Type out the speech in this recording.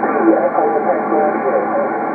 I